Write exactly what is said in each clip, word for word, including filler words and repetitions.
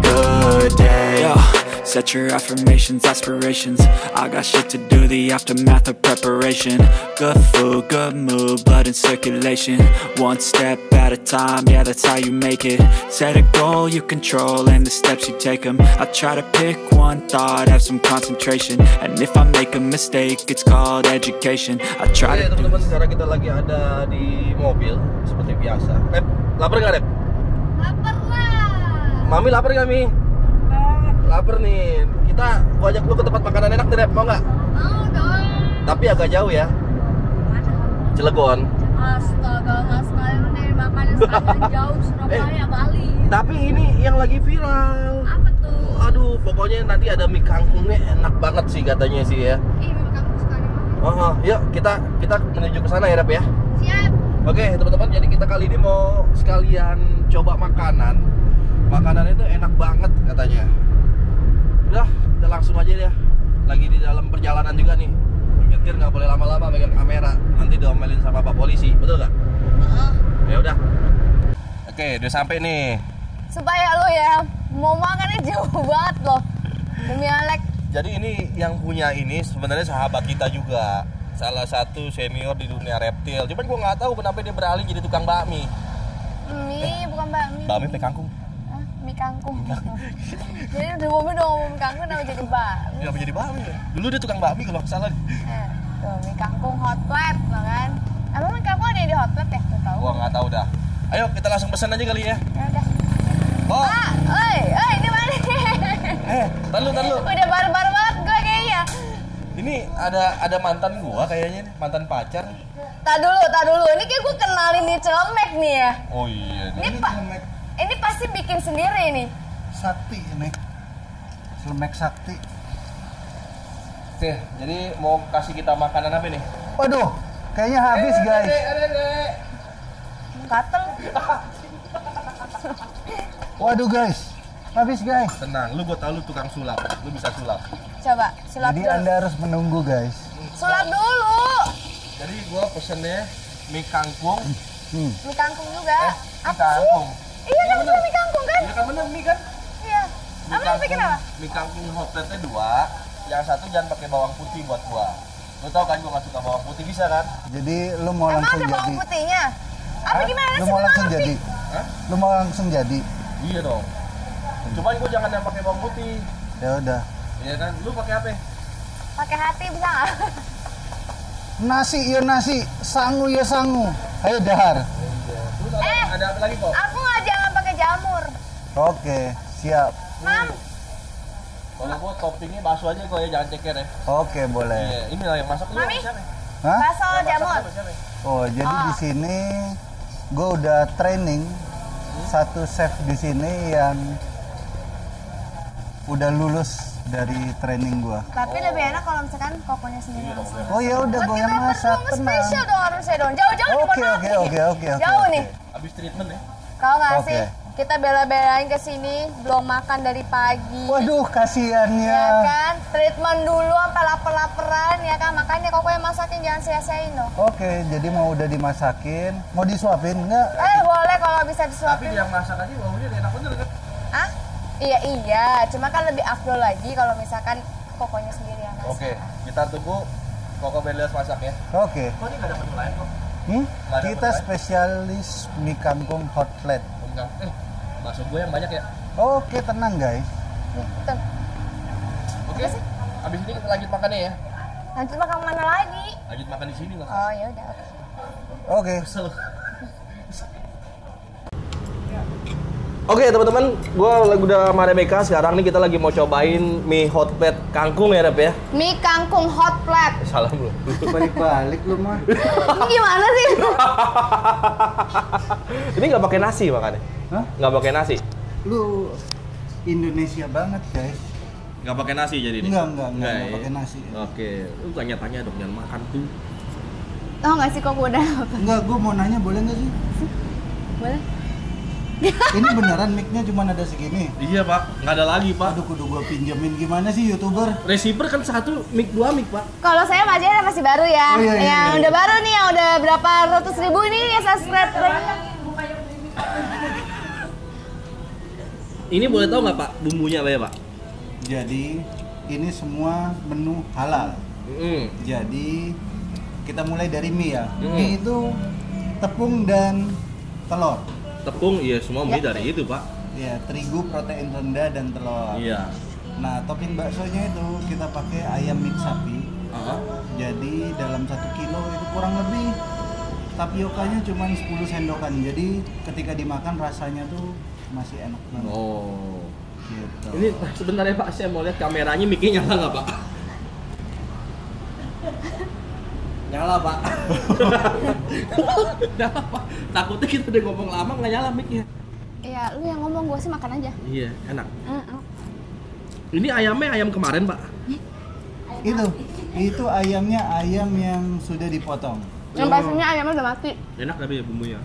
good day. Yo, set your affirmations, aspirations. I got shit to do, the aftermath of preparation. Good food, good mood, blood in circulation. One step at a time, yeah, that's how you make it. Set a goal you control and the steps you take them. I try to pick one thought, have some concentration. And if I make a mistake, it's called education. I try to... Teman-teman, sekarang kita lagi ada di mobil seperti biasa. Rep, lapar gak, Rep? Lapar lah. Mami lapar gak, Mi? Lapar nih. Kita gua ajak lu ke tempat makanan enak nih, Rep, mau gak? Mau dong. Tapi agak jauh ya. Cilegon. Astaga, nggak sekalian dari makanan sangat jauh, Surabaya, eh, Bali. Tapi ini yang lagi viral. Apa tuh? Aduh, pokoknya nanti ada mie kangkungnya enak banget sih katanya sih ya. Ih, mie kangkung sekali banget. Oh, oh, yuk kita kita menuju ke sana ya, Rep ya. Siap. Oke, teman-teman, jadi kita kali ini mau sekalian coba makanan. Makanannya itu enak banget katanya. Udah, kita langsung aja ya. Lagi di dalam perjalanan juga nih. Nyetir nggak boleh lama-lama megang kamera, nanti diomelin sama Pak Polisi, betul nggak? Uh-uh. Ya udah. Oke, udah sampai nih. Supaya lo ya mau makannya jauh banget loh, demi Alek. Jadi ini yang punya ini sebenarnya sahabat kita juga, salah satu senior di dunia reptil. Cuman gue nggak tahu kenapa dia beralih jadi tukang bakmi. Mi eh, bukan bakmi. Bakmi mie kangkung. Ah, mie kangkung. Jadi udah ngomong dong kangkung, kenapa jadi bakmi? Kenapa jadi bakmi? Dulu dia tukang bakmi kalau salah. Tuh, mie kangkung hot plate, kan? Emang mie kangkung ada yang di hot plate ya? Gak tau. Gua gak tau dah. Ayo kita langsung pesan aja kali ya. Ya udah. Oh. Ah, oi, oi, ini mana nih? Eh, tahan lu, tahan lu. Udah barbar banget gue kayaknya. Ini ada ada mantan gua kayaknya nih, mantan pacar. Tahan dulu, tahan dulu. Ini kayak gue kenalin nih celemek nih ya. Oh iya. Ini pak, ini pasti bikin sendiri ini. Sakti ini. Celemek sakti. Oke, jadi mau kasih kita makanan apa nih? Waduh, kayaknya habis, eh, guys. Gatel. Waduh, guys. Habis, guys. Tenang, lu gue tau lu tukang sulap. Lu bisa sulap. Coba, sulap jadi dulu. Jadi Anda harus menunggu, guys. Sulap dulu. Jadi gue pesennya mie kangkung. Hmm. Mie kangkung juga. Eh, mie kangkung. Iya, ya, kan bener mie kangkung kan? Iya, kan bener mie kan? Iya. Apa pikir apa? Mie kangkung hotplate-nya dua. Yang satu jangan pakai bawang putih buat gua. Lu tau kan gua gak suka bawang putih, bisa kan? Jadi lu mau emang langsung jadi? Emang ada bawang jadi... putihnya? Apa gimana sih? Lu mau langsung jadi? Hah? Lu mau langsung jadi? Iya dong. Hmm. Cuman gua jangan yang pakai bawang putih. Ya udah. Iya kan? Lu pakai apa? Pakai hati bisa gak? Nasi ya nasi, sangu ya sangu. Ayo Dahar. Iya. Lu ada, eh, ada apa lagi kok? Aku gak jangan pakai jamur. Oke, siap. Mam. Kalau gua toppingnya bakso aja gua ya, jangan ceker ya. Oke, boleh. Iya, ini lah yang masak lu. Mami, bakso jamur. Oh, jadi oh. Di sini gua udah training hmm? satu chef di sini yang udah lulus dari training gua. Tapi oh. lebih enak kalau misalkan kokonya sendiri. Iya, oh ya udah gua yang masak. Tenang. Spesial dong harusnya dong. Jauh-jauh di mana? Oke, oke, oke, oke. Jauh nih. Habis treatment ya. Tahu enggak okay. sih? Kita bela-belain ke sini, belum makan dari pagi. Waduh, kasihannya. Ya kan, treatment dulu sampai lapar-laperan ya kan. Makanya kok yang masakin jangan sia-siain dong. Oke, jadi mau udah dimasakin, mau disuapin enggak? Eh, boleh kalau bisa disuapin. Tapi yang masak aja baunya enak bener kan? Ah? Iya, iya. Cuma kan lebih afdol lagi kalau misalkan kokonya sendiri yang masak. Oke, kita tunggu koko Berlios masak ya. Oke. Kok ini enggak ada menu lain kok? Hmm? Kita spesialis mie kangkung hot plate. Eh, bakso gue yang banyak ya. Oke, tenang guys. Tenang. Oke, abis ini kita lanjut makannya ya. Lanjut makan mana lagi? Lanjut makan di sini lah. Oh ya udah. Oke. Oke. Oke teman-teman, gue udah sama Rebecca. Sekarang nih kita lagi mau cobain mie hot plate kangkung ya Reb ya? Mie kangkung hot plate. Salah lu. Balik-balik lu mah. Ini gimana sih? Ini nggak pakai nasi makanya? Hah? Nggak pakai nasi? Lu Indonesia banget guys. Nggak pakai nasi jadi ini? Nggak, nggak, nggak, nggak pakai nasi. Oke, lu tanya-tanya dong, jangan makan tuh. Tau nggak sih kok gue udah apa? Nggak, gue mau nanya boleh nggak sih? Boleh. Ini beneran mic-nya cuma ada segini? Iya pak, nggak ada lagi pak. Aduh kudu gua pinjemin, gimana sih youtuber? Receiver kan satu mic, dua mic pak. Kalau saya maksudnya masih baru ya. Oh, iya, iya, yang iya. Udah baru nih, yang udah berapa ratus ribu ini ya subscribe. Ini boleh tahu nggak pak bumbunya apa ya pak? Jadi ini semua menu halal. Mm. Jadi kita mulai dari mie ya. Mm. Mie itu tepung dan telur. Tepung, iya semua mie ya. Dari itu pak. Iya, terigu, protein rendah, dan telur. Iya. Nah, topping baksonya itu kita pakai ayam mix sapi. Uh-huh. Jadi dalam satu kilo itu kurang lebih tapiokanya cuma sepuluh sendokan. Jadi ketika dimakan rasanya tuh masih enak banget. Oh. Gitu. Ini sebentar ya pak, saya mau lihat kameranya, mic-nya nyala nggak pak? Nyala pak. Nyala pak, takutnya kita udah ngomong lama nggak nyala mic-nya. Iya, lu yang ngomong, gua sih makan aja. Iya, enak. Mm-mm. Ini ayamnya ayam kemarin pak? Ayam itu, mati. Itu ayamnya ayam yang sudah dipotong. Yang pastinya ayamnya udah mati. Enak tapi ya bumbunya.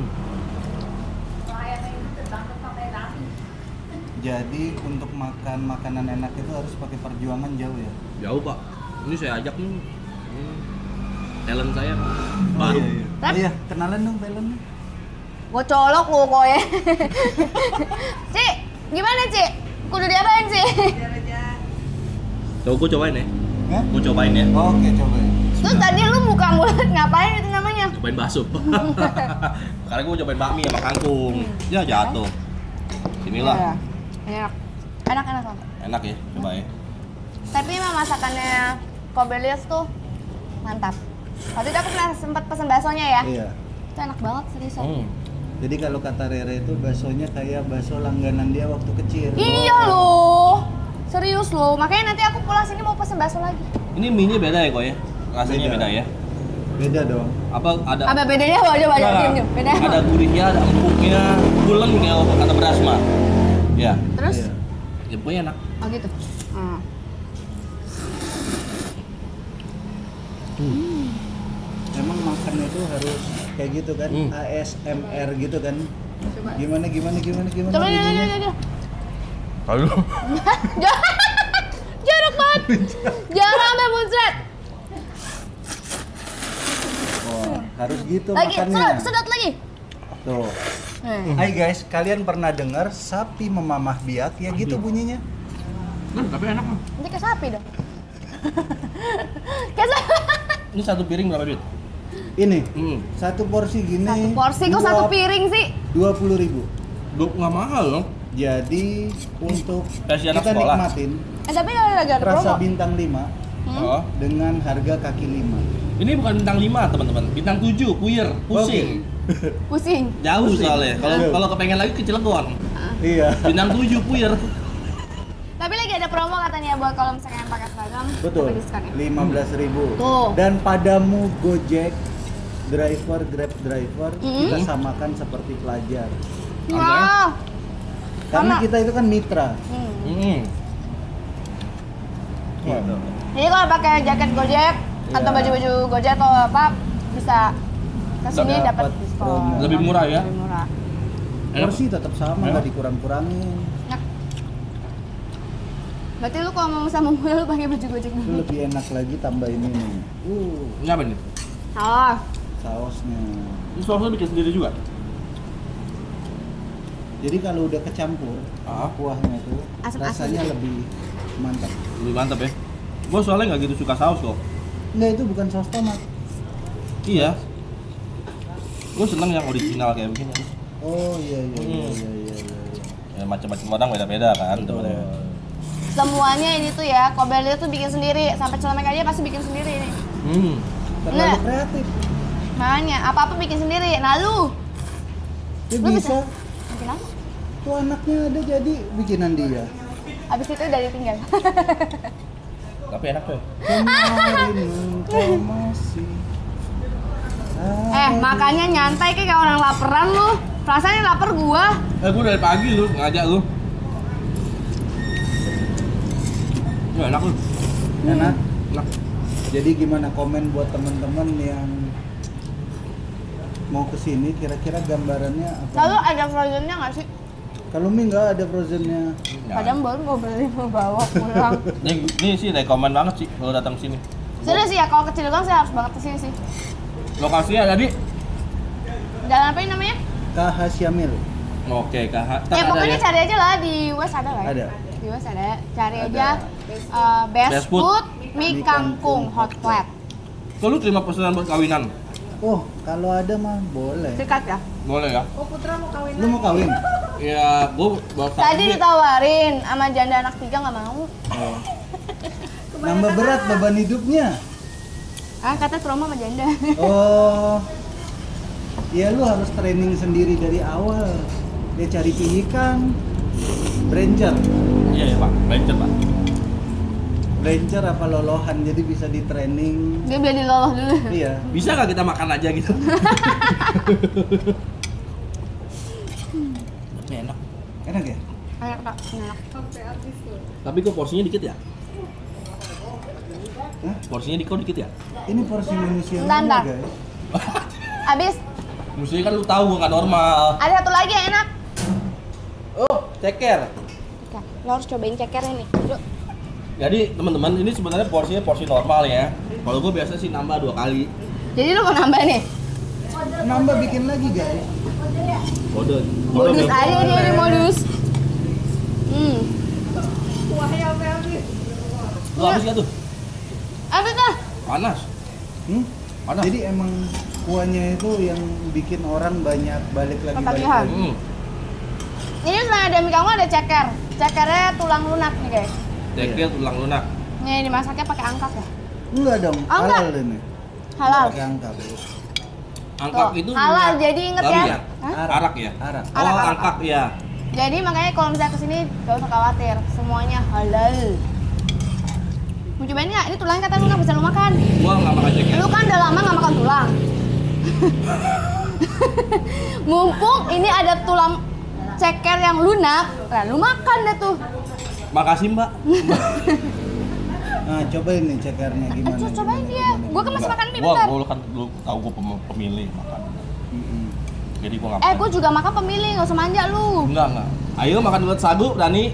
Hmm. Jadi untuk makan makanan enak itu harus pakai perjuangan jauh ya? Jauh pak. Ini saya ajak nih talent saya baru. Oh, iya, iya. Oh, iya, kenalan dong talentnya. Gua colok lu kok ya. Cik, gimana Cik? Kudu diapain Cik? Biar aja. Tuh, gua cobain ya. Hah? Gua cobain ya. Oh, oke, cobain. Terus tadi lu buka mulut ngapain itu namanya? Cobain bakso. Karena gua cobain bakmi sama kangkung. Ya jatuh. Inilah. Enak. Enak enak banget. Enak ya, coba ya. Tapi memang masakannya Kobelius tuh mantap. Waktu itu aku pernah sempat pesen baksonya ya. Iya. Itu enak banget seriusan. Hmm. Jadi kalau kata Rere itu baksonya kayak bakso langganan dia waktu kecil. Iya loh. Serius loh. Makanya nanti aku pulang sini mau pesen bakso lagi. Ini mie-nya beda ya kok ya? Rasanya beda. Beda ya? Beda dong. Apa ada Apa bedanya? Coba coba diam-diam. Beda. Ada gurihnya, ada empuknya, gulung ya kata beras mah. Ya. Terus? Iya. Ya pokoknya enak. Oh gitu. Hmm. Hmm. Emang makan itu harus kayak gitu kan, hmm. A S M R gitu kan. Coba. Gimana gimana gimana gimana. Coba ya ya ya. Halo. Jorok banget. Jangan sampai muncrat. Oh, harus gitu lagi, makannya. Lagi, sedot lagi. Tuh. Hmm. Hai guys, kalian pernah dengar sapi memamah biak? Ya gitu bunyinya. Hmm, tapi enak mah. Ini kayak sapi dong. Kayak sapi. Ini satu piring berapa duit? Ini? Hmm. Satu porsi gini. Satu porsi kok satu piring sih? dua puluh ribu. Duh, nggak mahal loh. Jadi untuk kita sekolah. Nikmatin eh, tapi ada rasa promo. Bintang lima hmm? Dengan harga kaki lima. Ini bukan bintang lima teman-teman, bintang tujuh, puyer, pusing. Okay. Pusing? Jauh pusing. Soalnya, kalau kalau kepengen lagi ke Cilegon. Iya. Bintang tujuh, puyer. Tapi lagi ada promo katanya buat kalau misalnya yang pakai seragam. Betul, lima belas ribu. Tuh. Dan padamu Gojek, driver, grab driver, mm-hmm. Kita samakan seperti pelajar. Wow. Wow. Karena kita itu kan mitra. Mm. Mm. Gitu. Jadi kalau pakai jaket Gojek, yeah. Atau baju-baju Gojek atau apa, bisa kesini dapat diskon. Lebih murah ya? Lebih murah. Porsi tetap sama, nggak dikurang-kurangin. Nah. Berarti lu kalau mau sama gue, lu pakai baju Gojek dulu. Lebih enak lagi tambahin ini. Uh, ini apa nih? Saus. Sausnya. Ini sausnya bikin sendiri juga? Jadi kalau udah kecampur, ah. Kuahnya tuh asap rasanya asap. Lebih mantap. Lebih mantap ya? Gue soalnya nggak gitu suka saus kok. Enggak, itu bukan saus tomat. Iya. Gue seneng yang original kayak begini. Oh iya iya hmm. iya iya iya iya ya, macam-macam orang beda-beda kan. Oh. Semuanya ini tuh ya, Kobelius tuh bikin sendiri. Sampai celemek aja pasti bikin sendiri ini. Hmm. Terlalu kreatif. Makanya, apa-apa bikin sendiri. Nah lu Dia lu bisa. Bikin apa? Tuh anaknya ada jadi bikinan dia. Abis itu udah ditinggal. Tapi enak tuh. Eh, makanya nyantai kayak orang laparan lu. Perasaannya lapar gua. Eh, gua dari pagi lu ngajak lu. Ya enak lu. Hmm. Enak. Enak. Jadi gimana komen buat temen-temen yang mau kesini, kira-kira gambarannya apa? Lalu ada frozennya nggak sih? Kalau mie nggak ada frozennya. Kadang baru mau beli mau bawa pulang. Ini, ini sih rekomen banget sih kalau datang sini. Sudah sih ya, kalau ke Cilegon saya harus banget kesini sih. Lokasinya tadi? Jalan apa ini namanya? K H. Syamil. Oke, K H. Ya pokoknya ya? Cari aja lah di West ada lah. Ada. Di West ada. Cari ada. Aja uh, best, best food, food Miekangkung hot plate. Kalau lu terima pesanan buat kawinan? Oh, kalau ada mah boleh. Dekat ya? Boleh ya? Oh, Putra mau kawin. Lu mau kawin? Iya, gua bawa kawin. Tadi ditawarin sama janda anak tiga nggak mau. Oh. Nambah berat beban hidupnya. Ah, kata trauma sama janda. Oh. Ya lu harus training sendiri dari awal. Dia cari pilihan Ranger. Iya ya, Pak. Ranger, Pak. Ranger apa lolohan, jadi bisa di training. Dia biar diloloh dulu. Iya. Bisa nggak kita makan aja gitu? Enak. Enak ya? Enak Pak, enak. Tapi kok porsinya dikit ya? Hah? Porsinya di kok dikit ya? Ini porsi manusia standar. Abis. Maksudnya kan lu tahu gua kan normal. Ada satu lagi yang enak. Oh, ceker. Oke, lo harus cobain ceker ini. Yuk. Jadi teman-teman, ini sebenarnya porsinya porsi normal ya. Kalau gue biasa sih nambah dua kali. Jadi lu mau nambah nih? Nambah bikin lagi guys. Modus. Modus aja nih, ini modus. Hmm. Wah ya Melvin. Lu habis gak tuh? Habis lah. Panas. Hmm? Panas. Jadi emang kuahnya itu yang bikin orang banyak balik lagi. Balik lagi. Hmm. Ini selain ada mie kamu ada ceker. Cekernya tulang lunak nih guys. Ceker tulang lunak. Nih dimasaknya pakai angkak ya? Enggak dong, oh, halal ini. Halal. Pakai angkak. Angkak tuh, itu halal juga. Jadi inget ya? Ya? Arak. Arak ya? Arak. Oh, arak, arak. Angkak ya. Jadi makanya kalau misalnya kesini gak usah khawatir, semuanya halal. Mau cobain nggak? Ini tulangnya kata lu nggak bisa lu makan. Gua nggak makan ceker. Lu kan udah lama nggak makan tulang. Mumpung ini ada tulang ceker yang lunak, nah, lu makan deh tuh. Makasih mbak. Nah, cobain nih cekernya gimana. Aduh, cobain gimana, dia. Gimana. Gua kan masih makan mie bentar. Gua, gua kan lu tahu gua pemilih makan. Mm-hmm. Jadi gua nggak. Eh, gua juga makan pemilih, nggak usah manja lu. Enggak enggak. Ayo makan buat sagu, Dani.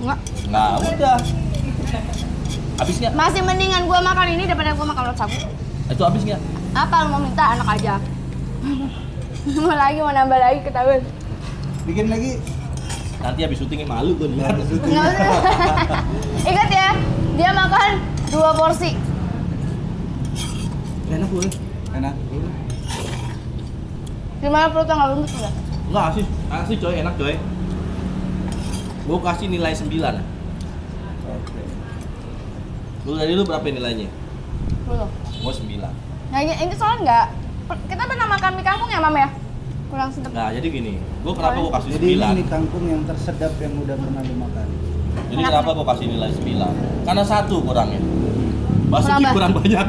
Enggak. Nah, udah. Habisnya. Masih mendingan gua makan ini daripada gua makan buat sagu. Itu habis nggak? Apa lu mau minta anak aja? Mau lagi mau nambah lagi ketahuan. Bikin lagi. Nanti habis syutingnya malu gue nih. Ingat ya, dia makan dua porsi. Enak boleh? Enak. Gimana perutnya nggak lembut nggak? Nggak, asli, asli coy, enak coy. Gue kasih nilai sembilan. Oke. Lu tadi lu berapa nilainya? sepuluh. Gue sembilan. Nah ini soalnya nggak, kita pernah makan mie kampung ya Mam ya? Kurang sedap. Nah, jadi gini, gua kenapa gua kasih jadi sembilan? Jadi ini kangkung yang tersedap yang udah pernah dimakan. Jadi kenapa, kenapa gua kasih nilai sembilan? Karena satu kurangnya. Basuki kurang banyak.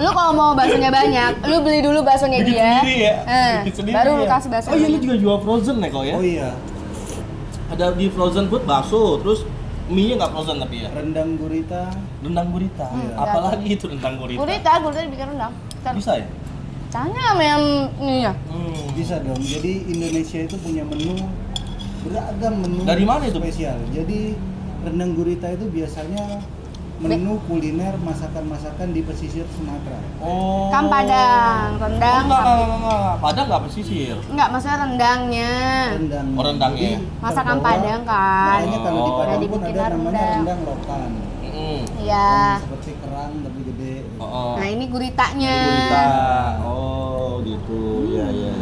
Lu kalau mau baksonya banyak, lu beli dulu baksonya dia. Ya? Eh, baru lu kasih bakso. Oh iya, ini juga jual frozen ya kok ya? Oh iya. Ada di frozen food bakso, terus mie-nya nggak frozen tapi ya? Rendang gurita. Rendang gurita? Hmm, apalagi itu rendang gurita? Gurita, gurita dibikin rendang. Kan. Bisa ya? Tanya sama yang ini ya? Hmm. Bisa dong, jadi Indonesia itu punya menu beragam menu. Dari mana itu? Spesial. Jadi rendang gurita itu biasanya menu kuliner masakan-masakan di pesisir Sumatera. Oh. Kan Padang, rendang. Oh, enggak, enggak, enggak. Padang enggak pesisir. Enggak, maksudnya rendangnya. Rendang. Oh, rendangnya. Jadi, masakan terbawa, Padang kan. Makanya kalau di Padang oh. pun ada rendang. Namanya rendang lokan. Iya. Mm. Seperti kerang tapi gede. Oh, oh. Nah, ini guritanya. Ini gurita. Oh, gitu. Iya, hmm. iya.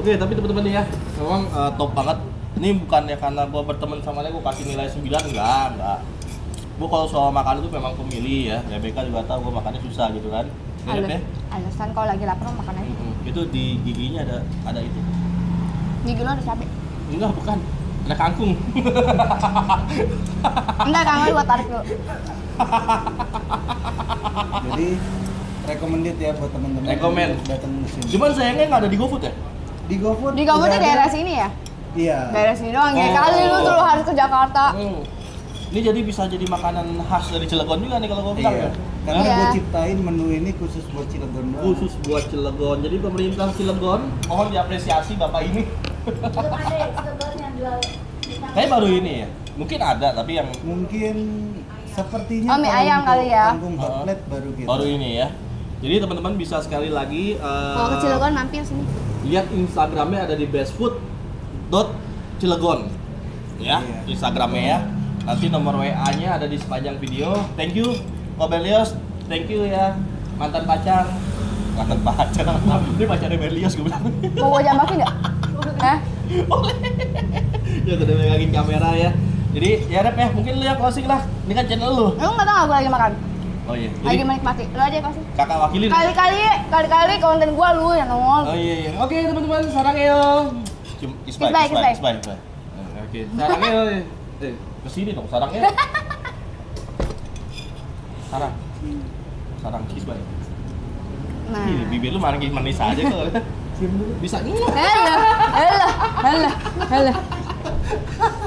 Oke, tapi teman-teman ya, memang uh, top banget. Ini bukannya karena gua berteman sama dia gua kasih nilai sembilan, enggak, enggak. Gue kalau soal makan itu memang pemilih ya. Rebecca juga tahu gue makannya susah gitu kan. Alas, ya? Alasan kalau lagi lapar makan aja. Hmm. Itu di giginya ada ada itu. Gigi lo ada cabai? Enggak, bukan. Ada kangkung. Enggak, kangkung gua tarik dulu. Jadi recommended ya buat teman-teman. Rekomend. Datang ke sini. Cuman sayangnya enggak ada di GoFood ya? Di GoFood. Di GoFood di daerah sini ya? Iya. Daerah sini doang. Oh. Ya kali lu tuh lu harus ke Jakarta. Hmm. Ini jadi bisa jadi makanan khas dari Cilegon juga nih kalau gua bilang iya. Ya? Karena iya. Gua ciptain menu ini khusus buat Cilegon doang. Khusus buat Cilegon. Jadi pemerintah Cilegon mohon diapresiasi bapak ini. Belum ada ya Cilegon yang jual. Kayak baru ini ya? Mungkin ada tapi yang mungkin sepertinya oh, mie ayam kali ya. Kangkung hotplate uh, baru gitu. Baru ini ya. Jadi teman-teman bisa sekali lagi uh, kalau ke Cilegon mampir sini. Lihat Instagramnya ada di bestfood dot cilegon ya, iya. Instagramnya ya. Nanti nomor W A-nya ada di sepanjang video. Thank you, Kobelios. Thank you ya, mantan pacar. Mantan pacar, ini pacarnya Belios gue bilang. Mau gue jambakin nggak? Hah? Boleh. Ya udah megangin kamera ya. Jadi ya Rep ya, mungkin lu yang closing lah. Ini kan channel lu. Lu nggak tahu gue lagi makan. Oh iya. Jadi, lagi menikmati. Lu aja pasti. Kakak wakilin. Kali-kali, kali-kali konten gue lu yang nongol. Oh iya iya. Oke teman-teman, sarang yo. Kiss bye, kiss bye, kiss bye. Oke, sarang yo. Eh, kesini dong sarangnya. Sarang. Sarang kiss bye. Nah, ih, bibir lu manis-manis aja kok. Cium dulu. Bisa. Elah, elah, elah, elah.